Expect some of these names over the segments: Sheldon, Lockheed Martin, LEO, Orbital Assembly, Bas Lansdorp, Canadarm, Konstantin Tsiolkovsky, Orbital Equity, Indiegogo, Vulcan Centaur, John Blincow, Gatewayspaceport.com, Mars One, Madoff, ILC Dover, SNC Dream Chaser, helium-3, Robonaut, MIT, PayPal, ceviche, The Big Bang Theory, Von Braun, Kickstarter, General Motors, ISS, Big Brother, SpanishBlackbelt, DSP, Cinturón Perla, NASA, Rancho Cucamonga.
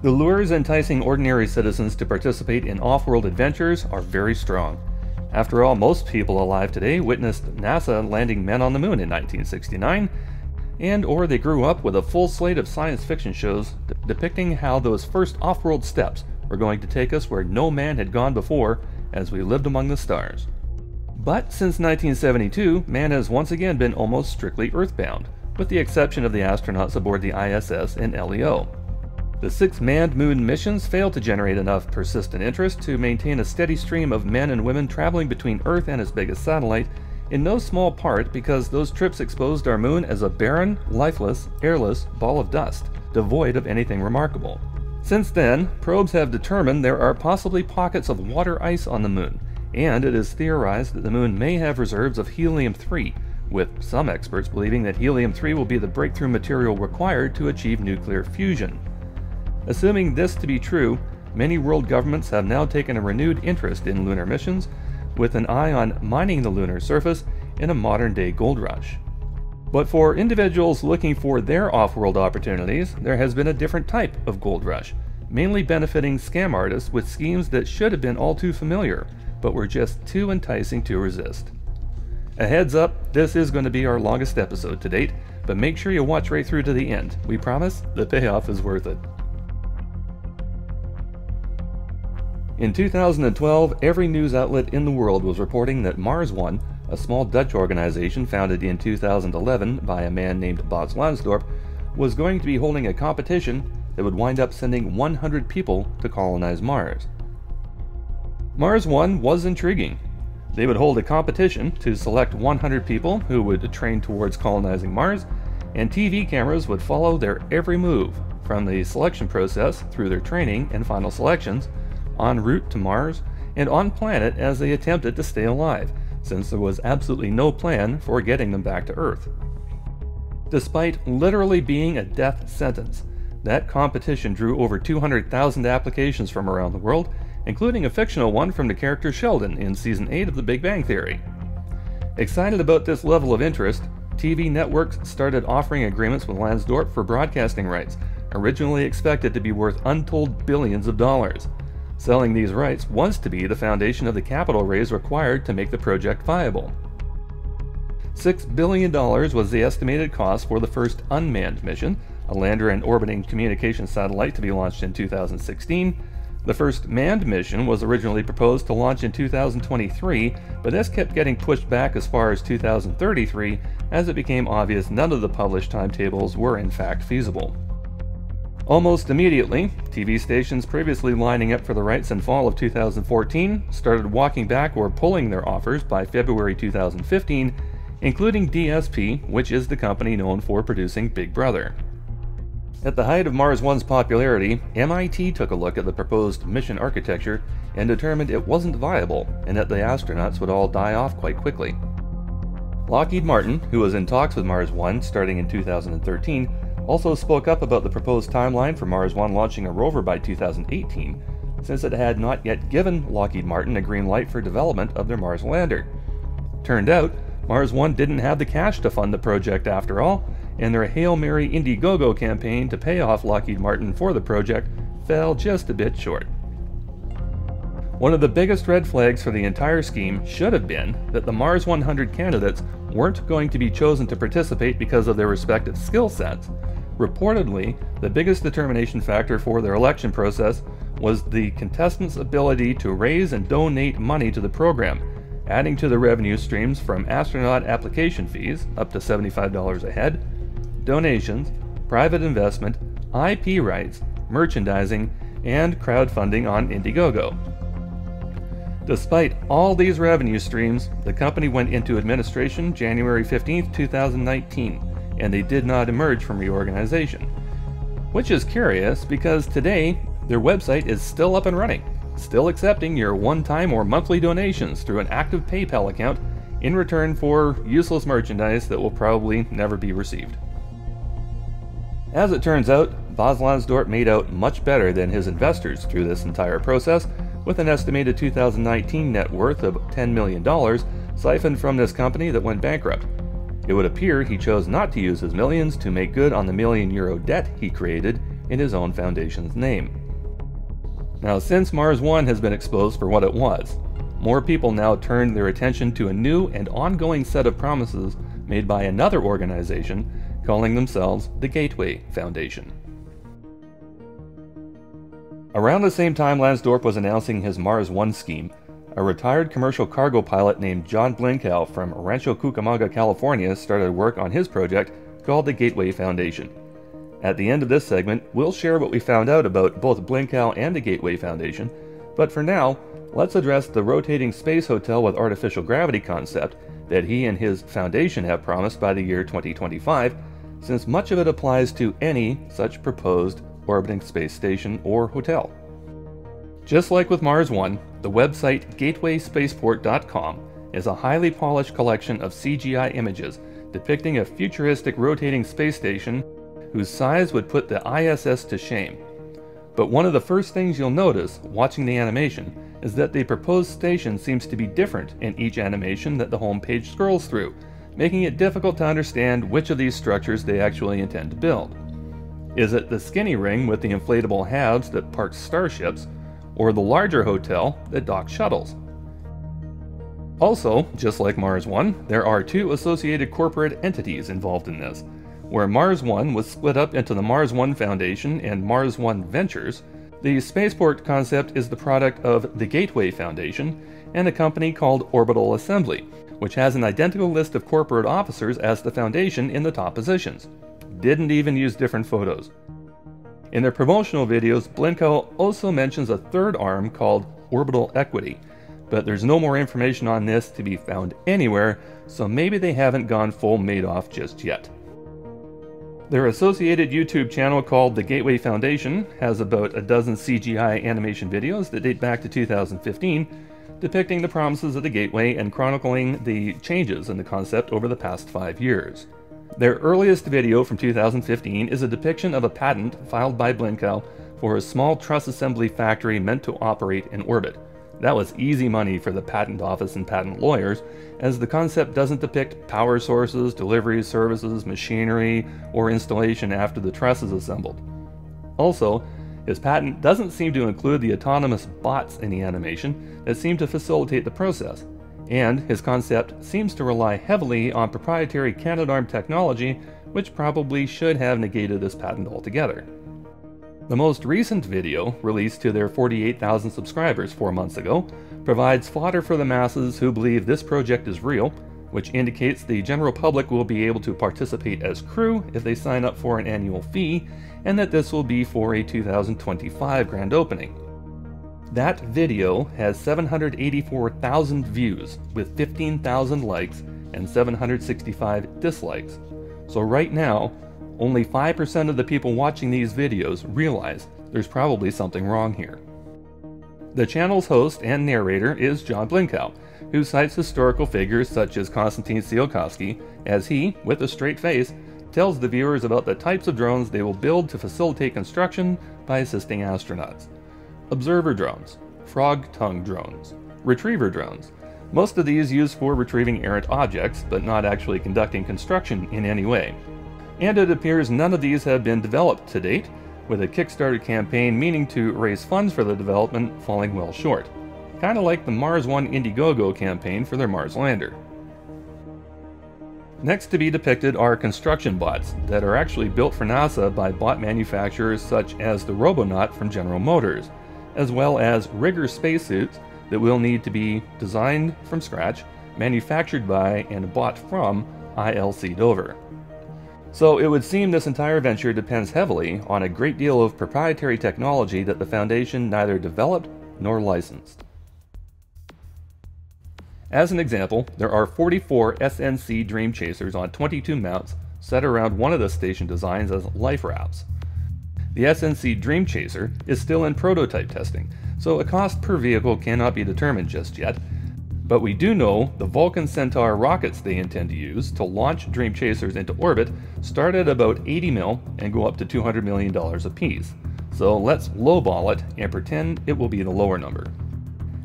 The lures enticing ordinary citizens to participate in off-world adventures are very strong. After all, most people alive today witnessed NASA landing men on the moon in 1969, and or they grew up with a full slate of science fiction shows depicting how those first off-world steps were going to take us where no man had gone before as we lived among the stars. But since 1972, man has once again been almost strictly earthbound, with the exception of the astronauts aboard the ISS and LEO. The 6 manned moon missions failed to generate enough persistent interest to maintain a steady stream of men and women traveling between Earth and its biggest satellite, in no small part because those trips exposed our moon as a barren, lifeless, airless ball of dust, devoid of anything remarkable. Since then, probes have determined there are possibly pockets of water ice on the moon, and it is theorized that the moon may have reserves of helium-3, with some experts believing that helium-3 will be the breakthrough material required to achieve nuclear fusion. Assuming this to be true, many world governments have now taken a renewed interest in lunar missions, with an eye on mining the lunar surface in a modern-day gold rush. But for individuals looking for their off-world opportunities, there has been a different type of gold rush, mainly benefiting scam artists with schemes that should have been all too familiar, but were just too enticing to resist. A heads up, this is going to be our longest episode to date, but make sure you watch right through to the end. We promise the payoff is worth it. In 2012, every news outlet in the world was reporting that Mars One, a small Dutch organization founded in 2011 by a man named Bas Lansdorp, was going to be holding a competition that would wind up sending 100 people to colonize Mars. Mars One was intriguing. They would hold a competition to select 100 people who would train towards colonizing Mars, and TV cameras would follow their every move, from the selection process through their training and final selections, en route to Mars, and on planet as they attempted to stay alive, since there was absolutely no plan for getting them back to Earth. Despite literally being a death sentence, that competition drew over 200,000 applications from around the world, including a fictional one from the character Sheldon in Season 8 of The Big Bang Theory. Excited about this level of interest, TV networks started offering agreements with Lansdorp for broadcasting rights, originally expected to be worth untold billions of dollars. Selling these rights was to be the foundation of the capital raise required to make the project viable. $6 billion was the estimated cost for the first unmanned mission, a lander and orbiting communication satellite to be launched in 2016. The first manned mission was originally proposed to launch in 2023, but this kept getting pushed back as far as 2033, as it became obvious none of the published timetables were in fact feasible. Almost immediately, TV stations previously lining up for the rights in fall of 2014 started walking back or pulling their offers by February 2015, including DSP, which is the company known for producing Big Brother. At the height of Mars One's popularity, MIT took a look at the proposed mission architecture and determined it wasn't viable and that the astronauts would all die off quite quickly. Lockheed Martin, who was in talks with Mars One starting in 2013, also spoke up about the proposed timeline for Mars One launching a rover by 2018, since it had not yet given Lockheed Martin a green light for development of their Mars lander. Turned out, Mars One didn't have the cash to fund the project after all, and their Hail Mary Indiegogo campaign to pay off Lockheed Martin for the project fell just a bit short. One of the biggest red flags for the entire scheme should have been that the Mars 100 candidates weren't going to be chosen to participate because of their respective skill sets. Reportedly, the biggest determination factor for their election process was the contestants' ability to raise and donate money to the program, adding to the revenue streams from astronaut application fees, up to $75 a head, donations, private investment, IP rights, merchandising, and crowdfunding on Indiegogo. Despite all these revenue streams, the company went into administration January 15, 2019, and they did not emerge from reorganization. Which is curious because today, their website is still up and running, still accepting your one-time or monthly donations through an active PayPal account in return for useless merchandise that will probably never be received. As it turns out, Bas Lansdorp made out much better than his investors through this entire process, with an estimated 2019 net worth of $10 million siphoned from this company that went bankrupt. It would appear he chose not to use his millions to make good on the €1 million debt he created, in his own foundation's name. Now, since Mars One has been exposed for what it was, more people now turned their attention to a new and ongoing set of promises made by another organization calling themselves the Gateway Foundation. Around the same time Lansdorp was announcing his Mars One scheme, a retired commercial cargo pilot named John Blincow from Rancho Cucamonga, California started work on his project called the Gateway Foundation. At the end of this segment, we'll share what we found out about both Blincow and the Gateway Foundation, but for now, let's address the rotating space hotel with artificial gravity concept that he and his foundation have promised by the year 2025, since much of it applies to any such proposed orbiting space station or hotel. Just like with Mars One, the website Gatewayspaceport.com is a highly polished collection of CGI images depicting a futuristic rotating space station whose size would put the ISS to shame. But one of the first things you'll notice watching the animation is that the proposed station seems to be different in each animation that the home page scrolls through, making it difficult to understand which of these structures they actually intend to build. Is it the skinny ring with the inflatable halves that parks starships, or the larger hotel that docks shuttles? Also, just like Mars One, there are two associated corporate entities involved in this, where Mars One was split up into the Mars One Foundation and Mars One Ventures. The spaceport concept is the product of the Gateway Foundation and a company called Orbital Assembly, which has an identical list of corporate officers as the foundation in the top positions. Didn't even use different photos. In their promotional videos, Blincow also mentions a third arm called Orbital Equity, but there's no more information on this to be found anywhere, so maybe they haven't gone full Madoff just yet. Their associated YouTube channel called The Gateway Foundation has about a dozen CGI animation videos that date back to 2015, depicting the promises of the Gateway and chronicling the changes in the concept over the past 5 years. Their earliest video from 2015 is a depiction of a patent filed by Blincow for a small truss assembly factory meant to operate in orbit. That was easy money for the patent office and patent lawyers, as the concept doesn't depict power sources, delivery services, machinery, or installation after the truss is assembled. Also, his patent doesn't seem to include the autonomous bots in the animation that seem to facilitate the process, and his concept seems to rely heavily on proprietary Canadarm technology, which probably should have negated this patent altogether. The most recent video, released to their 48,000 subscribers 4 months ago, provides fodder for the masses who believe this project is real, which indicates the general public will be able to participate as crew if they sign up for an annual fee, and that this will be for a 2025 grand opening. That video has 784,000 views with 15,000 likes and 765 dislikes. So right now, only 5% of the people watching these videos realize there's probably something wrong here. The channel's host and narrator is John Blincow, who cites historical figures such as Konstantin Tsiolkovsky as he, with a straight face, tells the viewers about the types of drones they will build to facilitate construction by assisting astronauts. Observer drones, frog tongue drones, retriever drones. Most of these used for retrieving errant objects, but not actually conducting construction in any way. And it appears none of these have been developed to date, with a Kickstarter campaign meaning to raise funds for the development falling well short. Kinda like the Mars One Indiegogo campaign for their Mars lander. Next to be depicted are construction bots that are actually built for NASA by bot manufacturers such as the Robonaut from General Motors, as well as rigger spacesuits that will need to be designed from scratch, manufactured by, and bought from ILC Dover. So it would seem this entire venture depends heavily on a great deal of proprietary technology that the Foundation neither developed nor licensed. As an example, there are 44 SNC Dream Chasers on 22 mounts set around one of the station designs as life rafts. The SNC Dream Chaser is still in prototype testing, so a cost per vehicle cannot be determined just yet. But we do know the Vulcan Centaur rockets they intend to use to launch Dream Chasers into orbit start at about $80 million and go up to $200 million apiece. So let's lowball it and pretend it will be the lower number.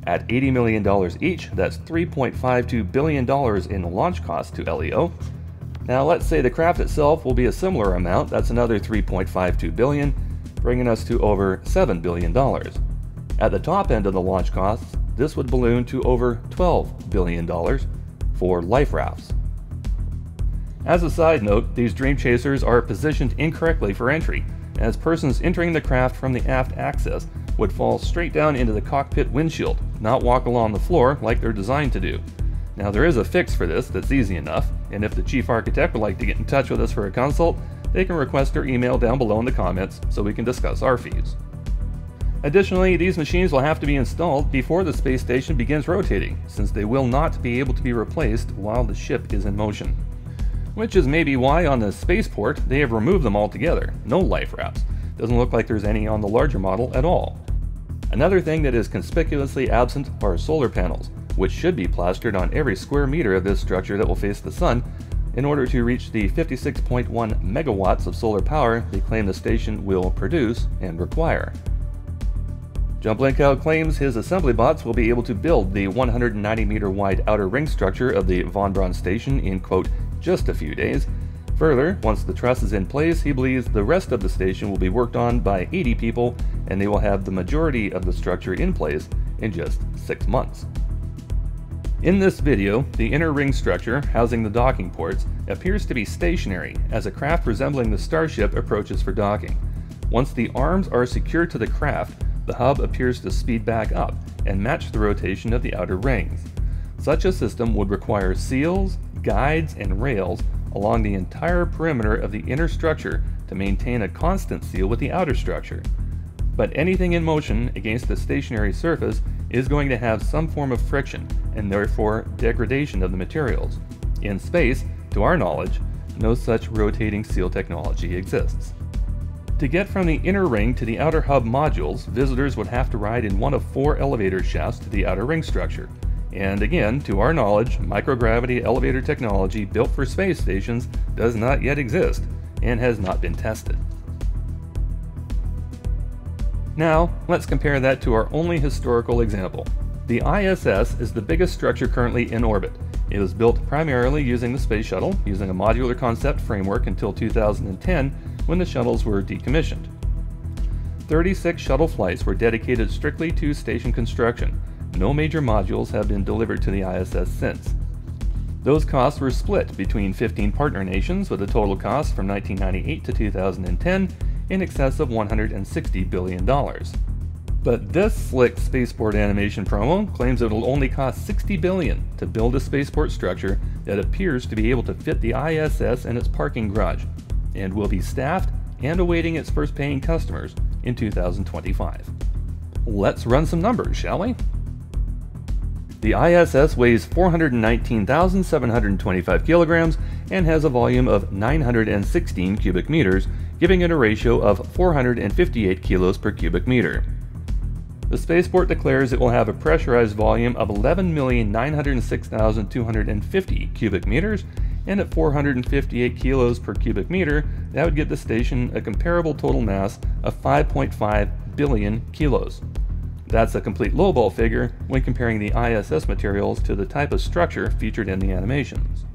At $80 million each, that's $3.52 billion in launch cost to LEO. Now let's say the craft itself will be a similar amount, that's another $3.52 billion, bringing us to over $7 billion. At the top end of the launch costs, this would balloon to over $12 billion for life rafts. As a side note, these Dream Chasers are positioned incorrectly for entry, as persons entering the craft from the aft axis would fall straight down into the cockpit windshield, not walk along the floor like they're designed to do. Now, there is a fix for this that's easy enough, and if the chief architect would like to get in touch with us for a consult, they can request their email down below in the comments so we can discuss our fees. Additionally, these machines will have to be installed before the space station begins rotating, since they will not be able to be replaced while the ship is in motion. Which is maybe why on the spaceport they have removed them altogether. No life rafts. Doesn't look like there's any on the larger model at all. Another thing that is conspicuously absent are solar panels, which should be plastered on every square meter of this structure that will face the sun in order to reach the 56.1 megawatts of solar power they claim the station will produce and require. John Blincow claims his assembly bots will be able to build the 190 meter wide outer ring structure of the Von Braun station in, quote, just a few days. Further, once the truss is in place, he believes the rest of the station will be worked on by 80 people, and they will have the majority of the structure in place in just 6 months. In this video, the inner ring structure, housing the docking ports, appears to be stationary as a craft resembling the Starship approaches for docking. Once the arms are secured to the craft, the hub appears to speed back up and match the rotation of the outer rings. Such a system would require seals, guides, and rails along the entire perimeter of the inner structure to maintain a constant seal with the outer structure. But anything in motion against a stationary surface is going to have some form of friction, and therefore degradation of the materials. In space, to our knowledge, no such rotating seal technology exists. To get from the inner ring to the outer hub modules, visitors would have to ride in one of 4 elevator shafts to the outer ring structure. And again, to our knowledge, microgravity elevator technology built for space stations does not yet exist and has not been tested. Now, let's compare that to our only historical example. The ISS is the biggest structure currently in orbit. It was built primarily using the space shuttle, using a modular concept framework until 2010 when the shuttles were decommissioned. 36 shuttle flights were dedicated strictly to station construction. No major modules have been delivered to the ISS since. Those costs were split between 15 partner nations, with a total cost from 1998 to 2010 in excess of $160 billion. But this slick spaceport animation promo claims it will only cost $60 billion to build a spaceport structure that appears to be able to fit the ISS and its parking garage, and will be staffed and awaiting its first paying customers in 2025. Let's run some numbers, shall we? The ISS weighs 419,725 kilograms and has a volume of 916 cubic meters, giving it a ratio of 458 kilos per cubic meter. The spaceport declares it will have a pressurized volume of 11,906,250 cubic meters, and at 458 kilos per cubic meter, that would give the station a comparable total mass of 5.5 billion kilos. That's a complete lowball figure when comparing the ISS materials to the type of structure featured in the animations.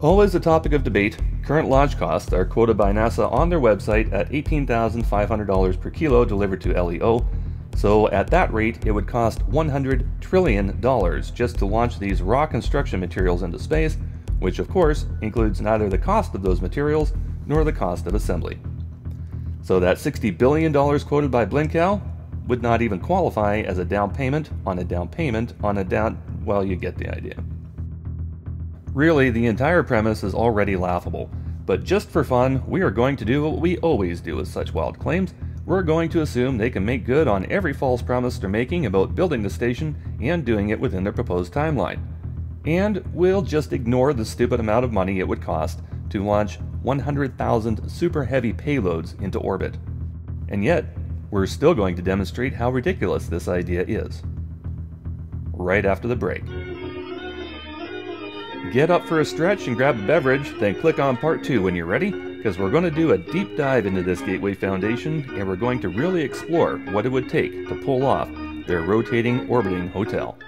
Always a topic of debate, current launch costs are quoted by NASA on their website at $18,500 per kilo delivered to LEO, so at that rate it would cost $100 trillion just to launch these raw construction materials into space, which of course includes neither the cost of those materials nor the cost of assembly. So that $60 billion quoted by Blincow would not even qualify as a down payment on a down payment on a down, well, you get the idea. Really, the entire premise is already laughable, but just for fun, we are going to do what we always do with such wild claims. We're going to assume they can make good on every false promise they're making about building the station and doing it within their proposed timeline. And we'll just ignore the stupid amount of money it would cost to launch 100,000 super heavy payloads into orbit. And yet, we're still going to demonstrate how ridiculous this idea is. Right after the break. Get up for a stretch and grab a beverage, then click on part 2 when you're ready, because we're going to do a deep dive into this Gateway Foundation, and we're going to really explore what it would take to pull off their rotating orbiting hotel.